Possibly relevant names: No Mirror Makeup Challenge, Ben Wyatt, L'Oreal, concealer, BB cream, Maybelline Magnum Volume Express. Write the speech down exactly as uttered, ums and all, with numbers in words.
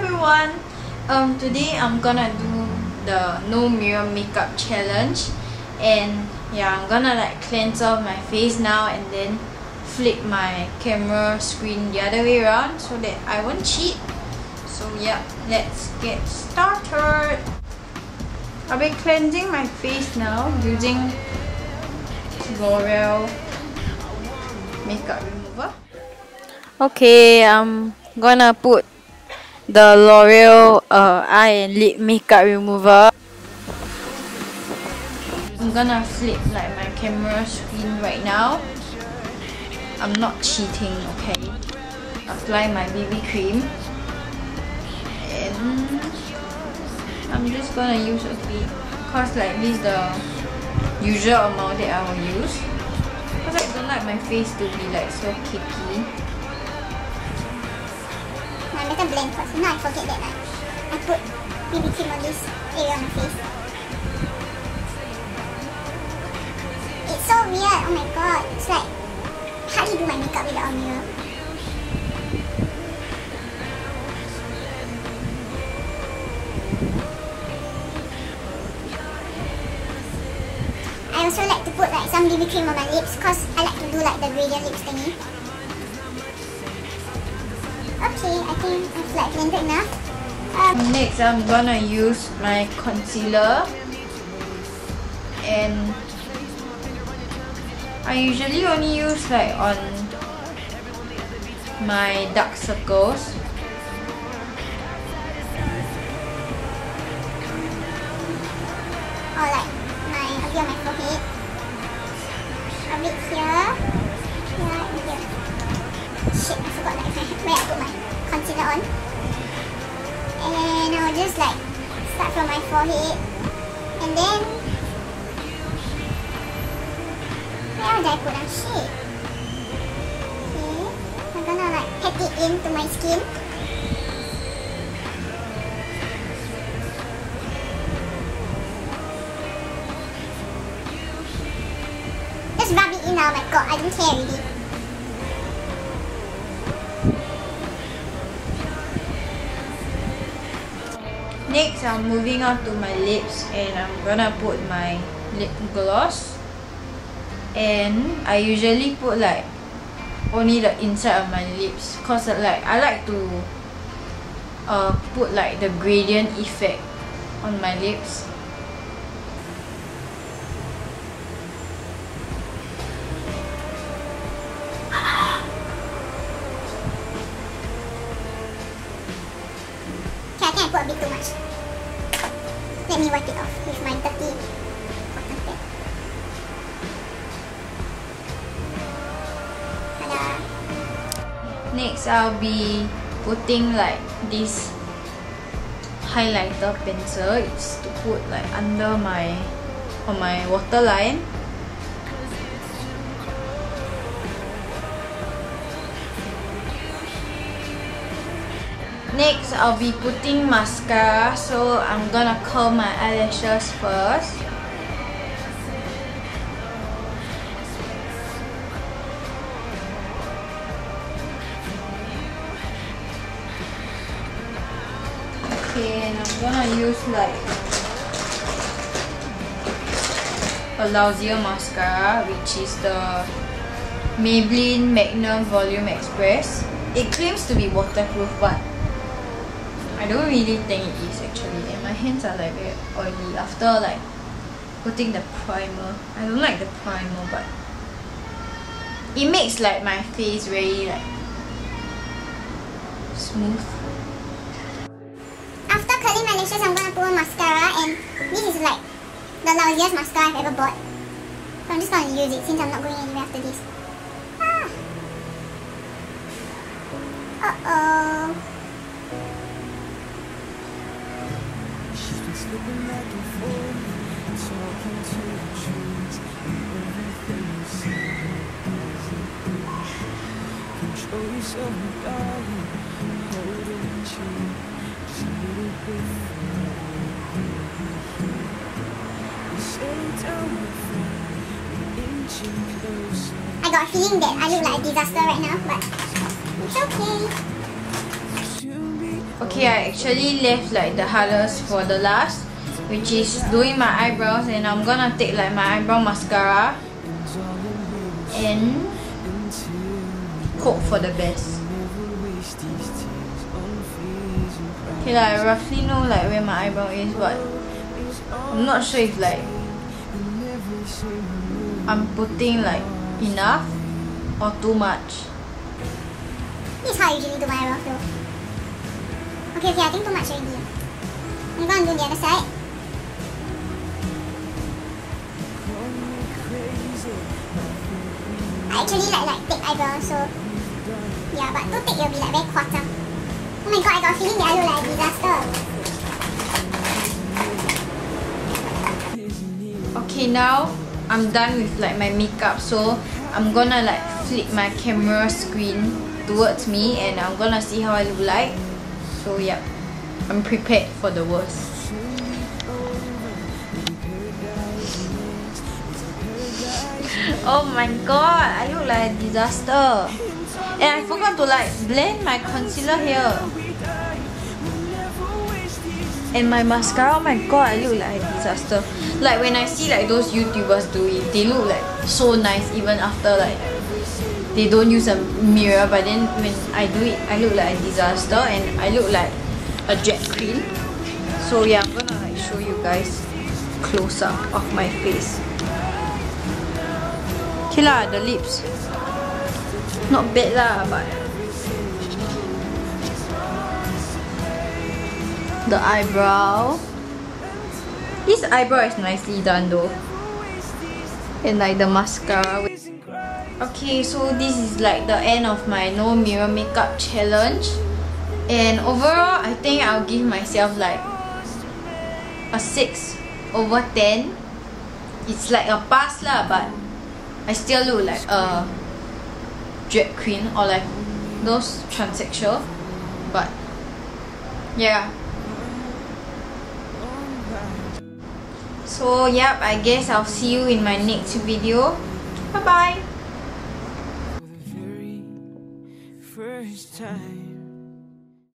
everyone! Um, today I'm gonna do the no mirror makeup challenge, and yeah, I'm gonna like cleanse off my face now and then flip my camera screen the other way around so that I won't cheat. So yeah, let's get started. I'll be cleansing my face now using L'Oreal makeup remover. Okay, I'm gonna put the L'Oreal uh, eye and lip makeup remover. I'm gonna flip like my camera screen right now. I'm not cheating, okay? Apply my B B cream, and I'm just gonna use a bit, cause like this is the usual amount that I will use, cause I don't like my face to be like so cakey. I better blend first. Now I forget that like, I put B B cream on this area on my face. It's so weird. Oh my god. It's like hardly do my makeup without a mirror. I also like to put like some B B cream on my lips because I like to do like the gradient lips thingy. Okay, I think I've like blended enough. Um, Next, I'm gonna use my concealer, and I usually only use like on my dark circles. Or like my a bit on my forehead, a bit here, here and here. Shit, I forgot like my, where I put my concealer on. And I'll just like start from my forehead, and then where would I put on shit? Okay, I'm gonna like pat it into my skin. Just rub it in now, oh my god, I don't care really. Next, I'm moving on to my lips, and I'm gonna put my lip gloss, and I usually put like only the inside of my lips because like I like to uh, put like the gradient effect on my lips. I put a bit too much. Let me wipe it off with my dirty cotton pad. Ta-da! Next, I'll be putting like this highlighter pencil. It's to put like under my on my waterline. Next, I'll be putting mascara, so I'm gonna curl my eyelashes first. Okay, and I'm gonna use like a lousier mascara, which is the Maybelline Magnum Volume Express. It claims to be waterproof, but I don't really think it is actually, and my hands are like very oily after like putting the primer. I don't like the primer, but it makes like my face very like smooth. After curling my lashes, I'm gonna put on mascara, and this is like the lousiest mascara I've ever bought. So I'm just gonna use it since I'm not going anywhere after this. Ah. Uh oh. I got a feeling that I look like a disaster right now, but it's okay. Okay, I actually left like the hardest for the last, which is doing my eyebrows, and I'm gonna take like my eyebrow mascara and hope for the best. Okay, like, I roughly know like where my eyebrow is, but I'm not sure if like I'm putting like enough or too much. This is how I usually do my eyebrows though. Okay, okay, I think too much already. I'm gonna do the other side. I actually like like thick eyebrows, so yeah, but too thick it'll be like very quarter. Oh my god, I got a feeling that I look like a disaster. Okay, now I'm done with like my makeup, so I'm gonna like flip my camera screen towards me and I'm gonna see how I look like. So yeah, I'm prepared for the worst. Oh my god, I look like a disaster. And I forgot to like blend my concealer here. And my mascara, oh my god, I look like a disaster. Like when I see like those YouTubers do it, they look like so nice even after like they don't use a mirror, but then when I do it, I look like a disaster and I look like a jet queen. So yeah, I'm gonna like show you guys close up of my face. Okay lah, the lips. Not bad lah, but the eyebrow. This eyebrow is nicely done though. And like the mascara. Okay, so this is like the end of my no mirror makeup challenge. And overall, I think I'll give myself like a six over ten. It's like a pass lah, but I still look like a drag queen or like those transsexual. But yeah. So yep, I guess I'll see you in my next video. Bye bye. For the very first time.